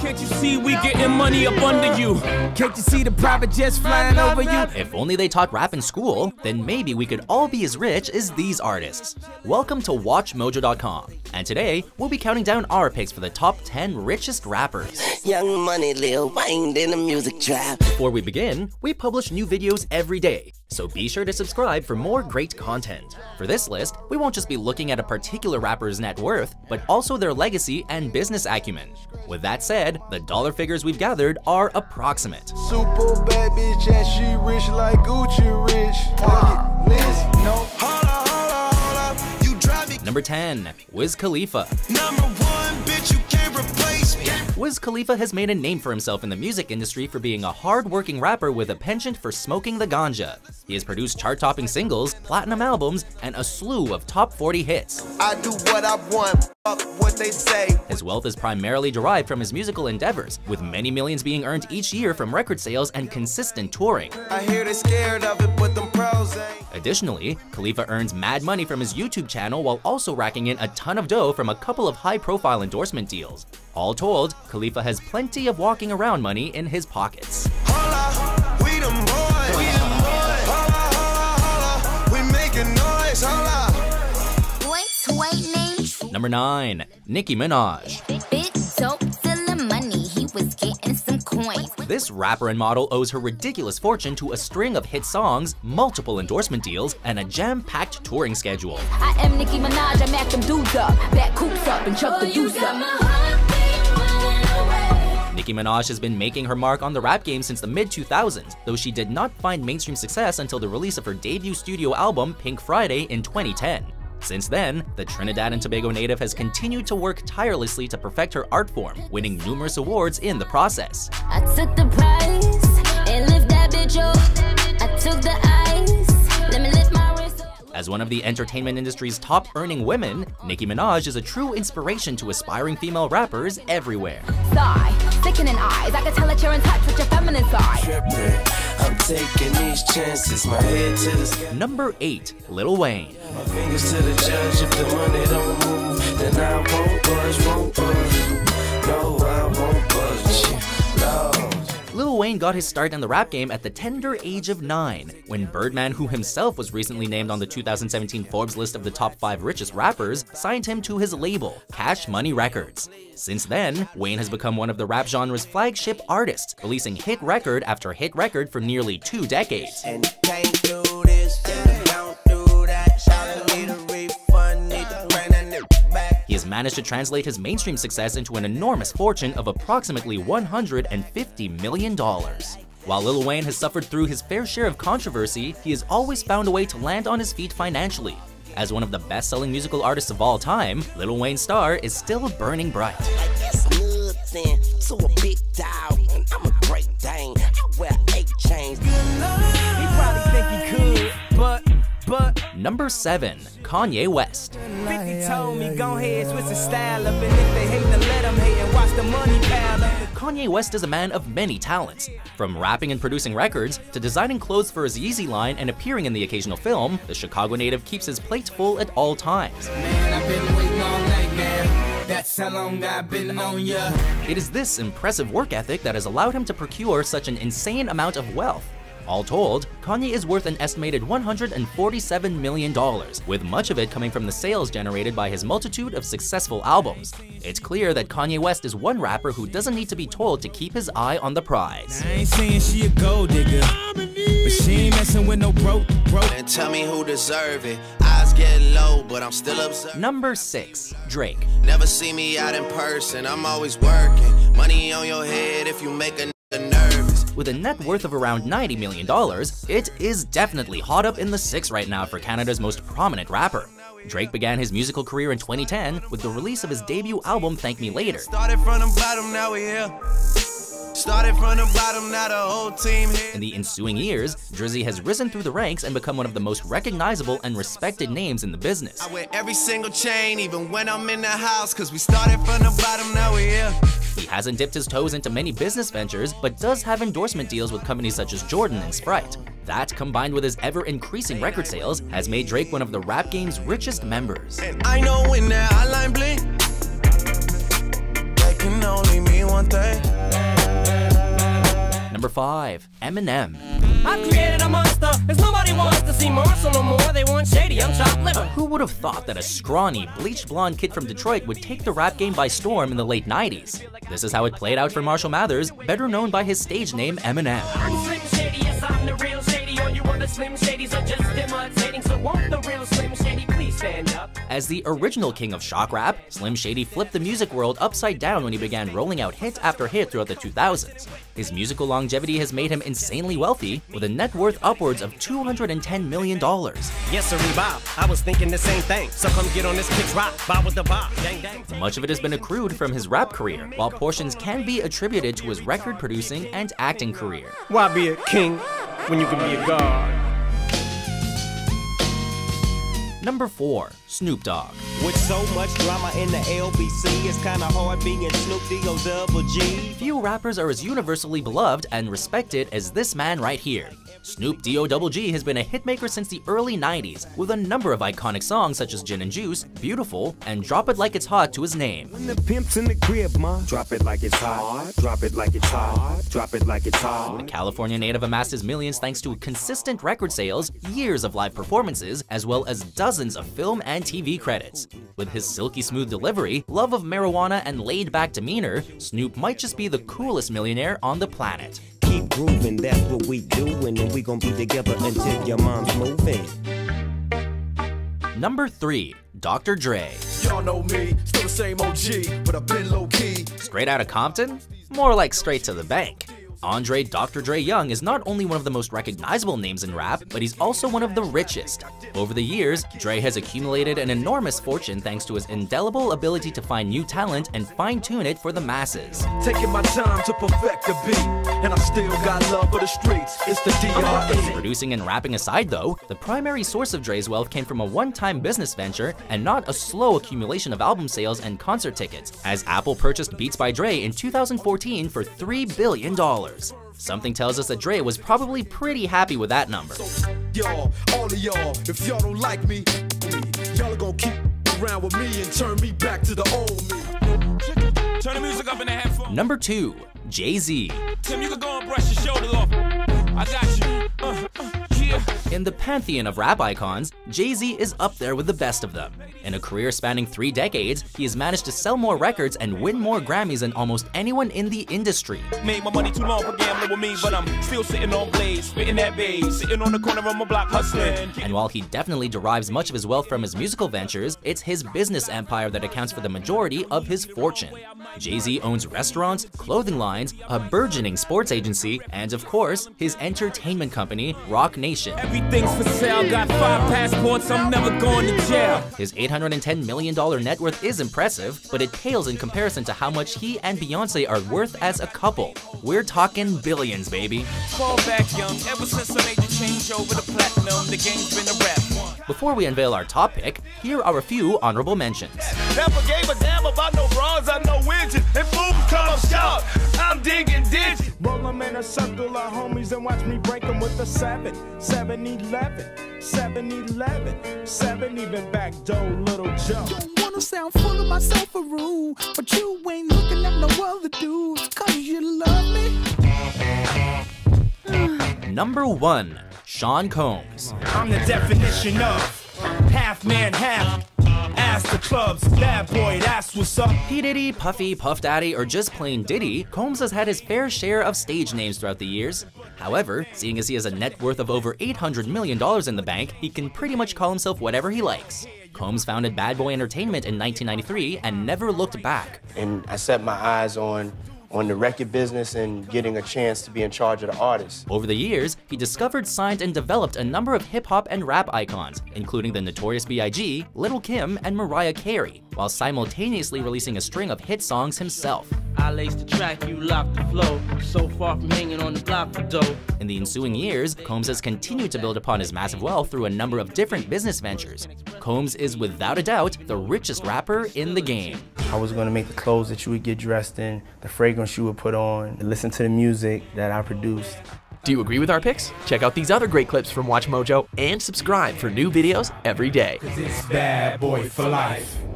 Can't you see we getting money up under you? Can't you see the private jets flying over you? If only they taught rap in school, then maybe we could all be as rich as these artists. Welcome to WatchMojo.com, and today we'll be counting down our picks for the top 10 richest rappers. Young Money, Lil Wayne, in the music trap. Before we begin, we publish new videos every day, so be sure to subscribe for more great content. For this list, we won't just be looking at a particular rapper's net worth, but also their legacy and business acumen. With that said, the dollar figures we've gathered are approximate. Super bad bitch and she rich like Gucci rich. Number 10, Wiz Khalifa. Wiz Khalifa has made a name for himself in the music industry for being a hard-working rapper with a penchant for smoking the ganja. He has produced chart-topping singles, platinum albums, and a slew of top 40 hits. I do what I want, fuck what they say. His wealth is primarily derived from his musical endeavors, with many millions being earned each year from record sales and consistent touring. I hear they're scared of it, but them pros ain't. Additionally, Khalifa earns mad money from his YouTube channel while also racking in a ton of dough from a couple of high-profile endorsement deals. All told, Khalifa has plenty of walking around money in his pockets. Number 9, Nicki Minaj. Was getting some coins. This rapper and model owes her ridiculous fortune to a string of hit songs, multiple endorsement deals, and a jam-packed touring schedule. I am Nicki Minaj, I mack them dudes up, back coops up and chuck the dudes up. Nicki Minaj has been making her mark on the rap game since the mid-2000s, though she did not find mainstream success until the release of her debut studio album, Pink Friday, in 2010. Since then, the Trinidad and Tobago native has continued to work tirelessly to perfect her art form, winning numerous awards in the process. I took the prize and lift that bitch up. I took the ice, let me lift my wrist up. As one of the entertainment industry's top earning women, Nicki Minaj is a true inspiration to aspiring female rappers everywhere. Sigh, sickening eyes, I can tell that you're in touch with your feminine side. I'm taking these chances, my head to the sky. Number 8, Lil Wayne. My fingers to the judge, if the money don't move, then I won't budge, won't budge. No, I won't budge. No. Lil Wayne got his start in the rap game at the tender age of 9, when Birdman, who himself was recently named on the 2017 Forbes list of the top 5 richest rappers, signed him to his label, Cash Money Records. Since then, Wayne has become one of the rap genre's flagship artists, releasing hit record after hit record for nearly 2 decades. And can't do this, and don't do that. He has managed to translate his mainstream success into an enormous fortune of approximately $150 million. While Lil Wayne has suffered through his fair share of controversy, he has always found a way to land on his feet financially. As one of the best-selling musical artists of all time, Lil Wayne's star is still burning bright. Number 7, Kanye West. Kanye West is a man of many talents. From rapping and producing records, to designing clothes for his Yeezy line and appearing in the occasional film, the Chicago native keeps his plate full at all times. Man, I've been waiting all night, man. That's how long I've been on ya. It is this impressive work ethic that has allowed him to procure such an insane amount of wealth. All told, Kanye is worth an estimated $147 million, with much of it coming from the sales generated by his multitude of successful albums. It's clear that Kanye West is one rapper who doesn't need to be told to keep his eye on the prize. I ain't saying she a gold digger, but she ain't messing with no bro. And tell me who deserve it. Eyes get low, but I'm still observing. Number 6, Drake. Never see me out in person, I'm always working. Money on your head if you make a nervous. With a net worth of around $90 million, it is definitely hot up in the six right now for Canada's most prominent rapper. Drake began his musical career in 2010 with the release of his debut album, Thank Me Later. In the ensuing years, Drizzy has risen through the ranks and become one of the most recognizable and respected names in the business. I wear every single chain, even when I'm in the house, 'cause we started from the bottom, now we're here. He hasn't dipped his toes into many business ventures, but does have endorsement deals with companies such as Jordan and Sprite. That, combined with his ever-increasing record sales, has made Drake one of the rap game's richest members. I know when that hotline blink, that can only mean one thing. Number 5, Eminem. I've created a monster, as nobody wants to see Marshall no more, they want Shady, I'm chopped liver. Who would have thought that a scrawny, bleached blonde kid from Detroit would take the rap game by storm in the late 90s? This is how it played out for Marshall Mathers, better known by his stage name Eminem. I'm Slim Shady, yes I'm the real Shady, all you other Slim Shadys are just imitating, so won't the real Slim Shady please stand up? As the original king of shock rap, Slim Shady flipped the music world upside down when he began rolling out hit after hit throughout the 2000s. His musical longevity has made him insanely wealthy, with a net worth upwards of $210 million. Yes, sir, Bob. I was thinking the same thing, so come get on this kid's rock, Bob with the Bob, dang, dang. Much of it has been accrued from his rap career, while portions can be attributed to his record producing and acting career. Why be a king when you can be a god? Number 4, Snoop Dogg. With so much drama in the LBC, it's kinda hard being Snoop D-O-double-G. Few rappers are as universally beloved and respected as this man right here. Snoop D-O-double-G has been a hitmaker since the early 90s, with a number of iconic songs such as Gin and Juice, Beautiful, and Drop It Like It's Hot to his name. When the pimp's in the crib, ma, drop it like it's hot, drop it like it's hot, drop it like it's hot. The California native amassed his millions thanks to consistent record sales, years of live performances, as well as dozens of film and TV credits. With his silky smooth delivery, love of marijuana, and laid-back demeanor, Snoop might just be the coolest millionaire on the planet. Keep grooving, that's what we doing, and we gonna be together until your mom's moving. Number 3, Dr. Dre. Y'all know me, still the same OG, but I've been low-key. Straight out of Compton? More like straight to the bank. Andre Dr. Dre Young is not only one of the most recognizable names in rap, but he's also one of the richest. Over the years, Dre has accumulated an enormous fortune thanks to his indelible ability to find new talent and fine-tune it for the masses. Taking my time to perfect the beat, and I still got love for the streets, it's the D.R.E. Producing and rapping aside though, the primary source of Dre's wealth came from a one-time business venture and not a slow accumulation of album sales and concert tickets, as Apple purchased Beats by Dre in 2014 for $3 billion. Something tells us that Dre was probably pretty happy with that number. Number 2, Jay-Z. In the pantheon of rap icons, Jay-Z is up there with the best of them. In a career spanning 3 decades, he has managed to sell more records and win more Grammys than almost anyone in the industry. Made my money too long for gambling with me, but I'm still sitting on blades, spitting that bass, sitting on the corner of my block hustling. And while he definitely derives much of his wealth from his musical ventures, it's his business empire that accounts for the majority of his fortune. Jay-Z owns restaurants, clothing lines, a burgeoning sports agency, and of course, his entertainment company, Roc Nation. Everything's for sale, got 5 passports, I'm never going to jail. His $810 million net worth is impressive, but it pales in comparison to how much he and Beyonce are worth as a couple. We're talking billions, baby. Fall back young, ever since I made the change over the platinum, the game's been a rap. Before we unveil our top pick, here are a few honorable mentions. Never gave a damn about no bras, I know widget. If boom comes out, I'm digging ditch. Roll them in a circle of homies and watch me break them with a 7-11, 7-11, 7 even back door, little Joe. Wanna sound full of myself a rule, but you ain't looking at no other dudes, cause you love me. Number 1. Sean Combs. I'm the definition of half man, half ass to clubs, bad boy, that's what's up. P. Diddy, Puffy, Puff Daddy, or just plain Diddy, Combs has had his fair share of stage names throughout the years. However, seeing as he has a net worth of over $800 million in the bank, he can pretty much call himself whatever he likes. Combs founded Bad Boy Entertainment in 1993 and never looked back. And I set my eyes on the record business and getting a chance to be in charge of the artists. Over the years, he discovered, signed, and developed a number of hip-hop and rap icons, including the Notorious B.I.G., Little Kim, and Mariah Carey, while simultaneously releasing a string of hit songs himself. I lace the track, you lock the flow, so far from hanging on the block for dough. In the ensuing years, Combs has continued to build upon his massive wealth through a number of different business ventures. Combs is without a doubt the richest rapper in the game. I was gonna make the clothes that you would get dressed in, the fragrance you would put on, and listen to the music that I produced. Do you agree with our picks? Check out these other great clips from Watch Mojo and subscribe for new videos every day. 'Cause it's Bad Boy for life.